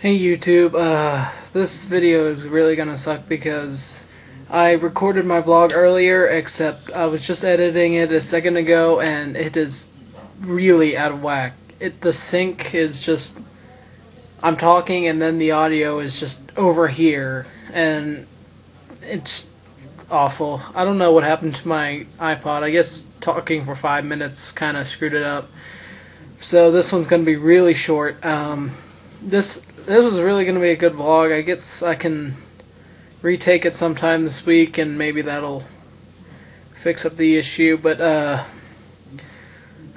Hey YouTube, this video is really gonna suck because I recorded my vlog earlier, except I was just editing it a second ago and it is really out of whack. The sync is just, I'm talking and then the audio is just over here and it's awful. I don't know what happened to my iPod. I guess talking for 5 minutes kinda screwed it up. So this one's gonna be really short. This was really going to be a good vlog. I guess I can retake it sometime this week and maybe that'll fix up the issue, but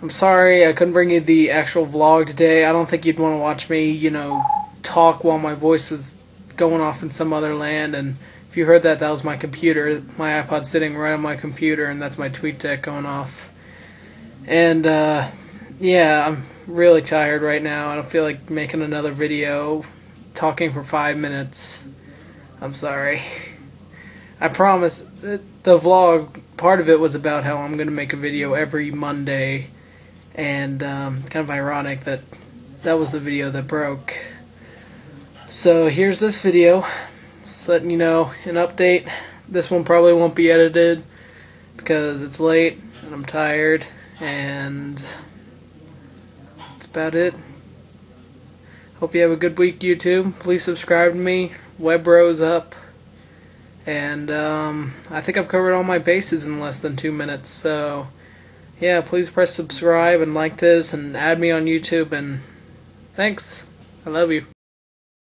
I'm sorry I couldn't bring you the actual vlog today. I don't think you'd want to watch me, you know, talk while my voice was going off in some other land, and if you heard that, that was my computer, my iPod sitting right on my computer, and that's my tweet deck going off. And yeah, I'm really tired right now. I don't feel like making another video talking for 5 minutes. I'm sorry. I promise the vlog, part of it was about how I'm going to make a video every Monday, and kind of ironic that that was the video that broke. So here's this video, just letting you know an update. This one probably won't be edited because it's late and I'm tired, and about it. Hope you have a good week, YouTube. Please subscribe to me. Webro's up. And I think I've covered all my bases in less than 2 minutes. So yeah, please press subscribe and like this and add me on YouTube, and thanks. I love you.